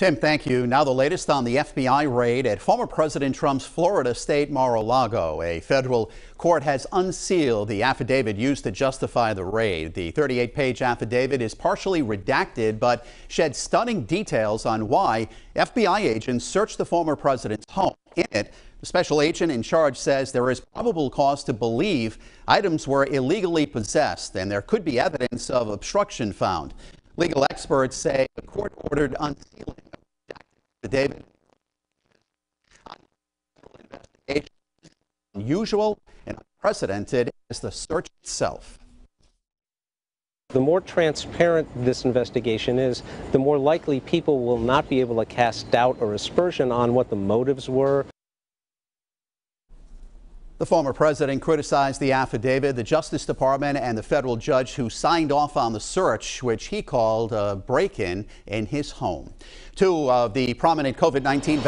Tim, thank you. Now the latest on the FBI raid at former President Trump's Florida state Mar-a-Lago. A federal court has unsealed the affidavit used to justify the raid. The 38-page affidavit is partially redacted but sheds stunning details on why FBI agents searched the former president's home. In it, the special agent in charge says there is probable cause to believe items were illegally possessed and there could be evidence of obstruction found. Legal experts say the court ordered unsealing the affidavit. Investigation is unusual and unprecedented as the search itself. The more transparent this investigation is, the more likely people will not be able to cast doubt or aspersion on what the motives were. The former president criticized the affidavit, the Justice Department, and the federal judge who signed off on the search, which he called a break-in in his home. Two of the prominent COVID-19